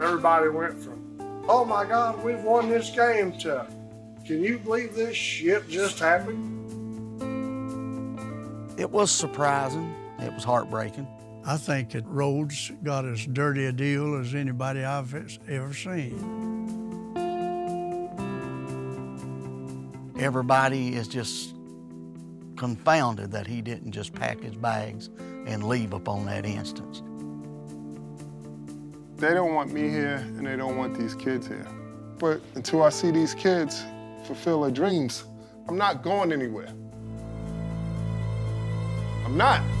Everybody went from, oh my God, we've won this game, to, can you believe this shit just happened? It was surprising. It was heartbreaking. I think that Rhodes got as dirty a deal as anybody I've ever seen. Everybody is just confounded that he didn't just pack his bags and leave upon that instance. They don't want me here, and they don't want these kids here. But until I see these kids fulfill their dreams, I'm not going anywhere. I'm not.